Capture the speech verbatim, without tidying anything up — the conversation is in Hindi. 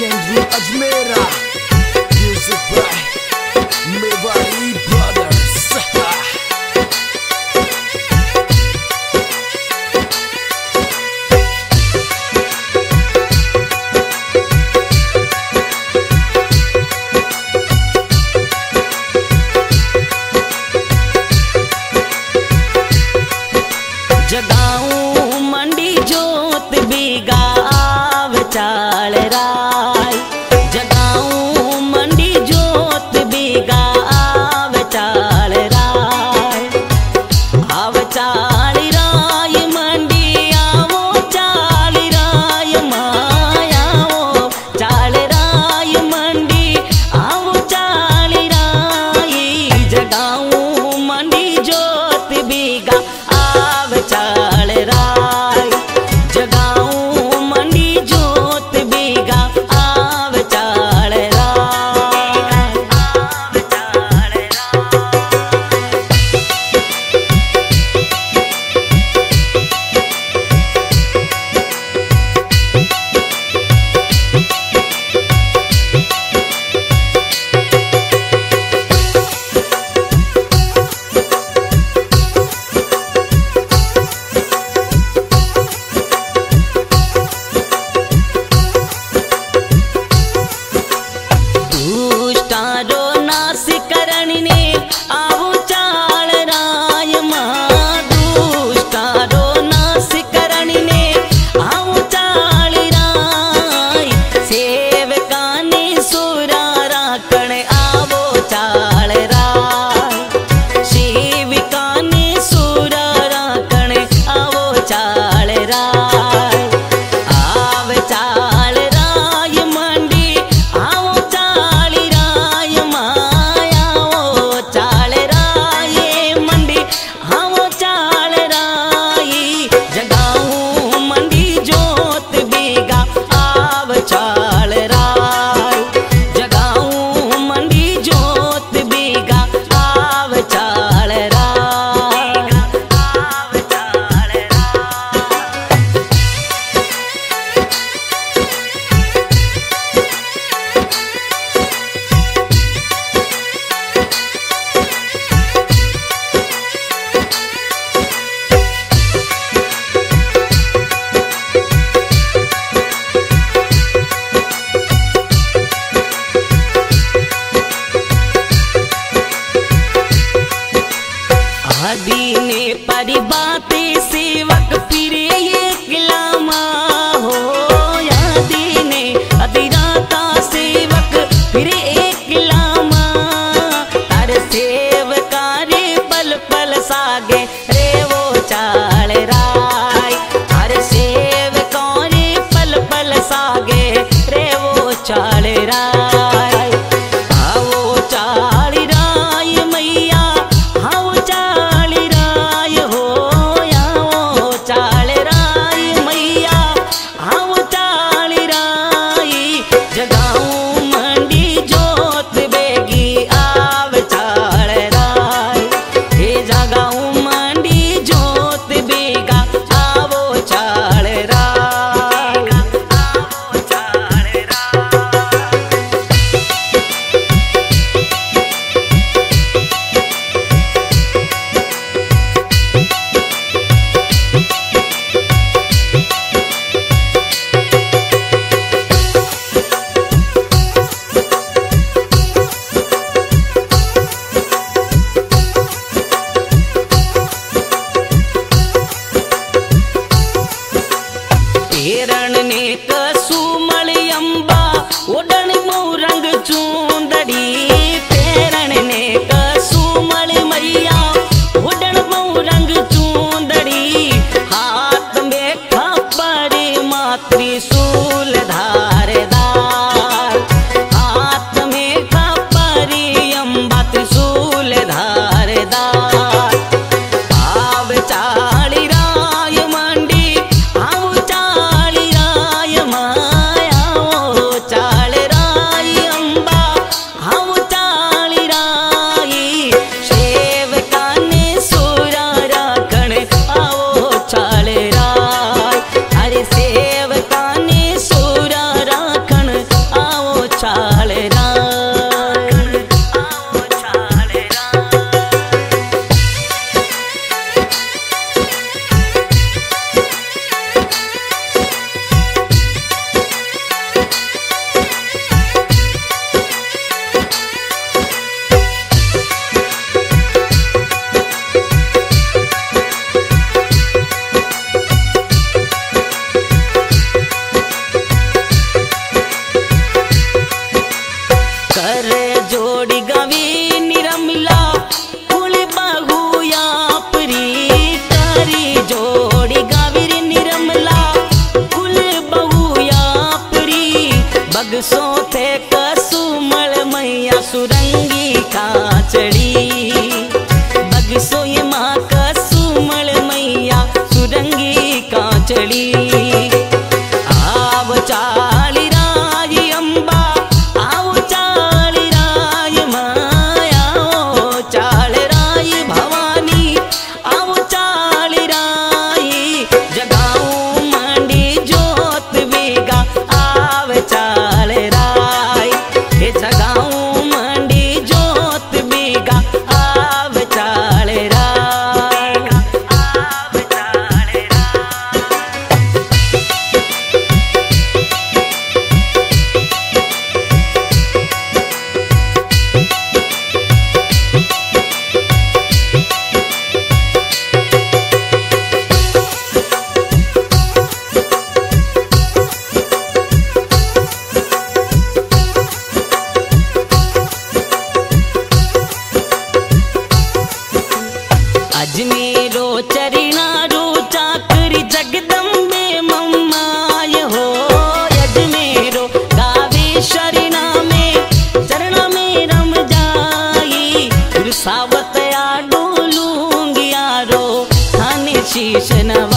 legendary Ajmera, music by Mewari Brothers. जगाऊं मंडी जोत बिगाव चाल राय, जगाऊं मंडी जोत बिगाव चाल राय, आव चाल राय मंडी आवो चाल राय माया वो चाल राय मंडी आवो चाल राय, जगाऊं मंडी जोत बिगा चाल राय, जगाऊं मंडी जोत बिगा आव चाल राय, आव चाल दीने परी बातें सेवक फिरे ये किलामा हो या दीने अधिराता सेवक फिरे एक किलामा, तार सेवकारे पल पल सागे रे वो चाल राय, तार सेवकारे पल पल सागे रे वो चाल राय। हिरण ने कसुमल अंबा उड़न मोरंग चूंदड़ी, हिरण ने कसुमल मैया उड़न मोरंग चूंदड़ी, हाथ में खबर मातृ शूल धारदार, हाथ में खबर अंबा त्रिशूल धारदार, आव चाल राय मंडी चाल राय, अरे सेवकाने सूरा परसों थे कसुमल मैया सुरंगी काचड़ी बगसो ये माँ कसुमल मैया सुरंगी काचड़ी आव चाली राज अम्बा आव चाली राज माया ओ चाल राज भवानी आव चाली राज जगाऊ मंडी जोत बेगा आव चाल राय हे जगाऊ मंडी जोत बेगा आव चाल राय आव चाल राय अजमेरो चरिणारो चाकरी जगदम्बे मम्माय हो अजमेरो गावे शरणा में चरणा में रम जाई फिर सावत या डोलूंगी यारो थाने शीश नवा।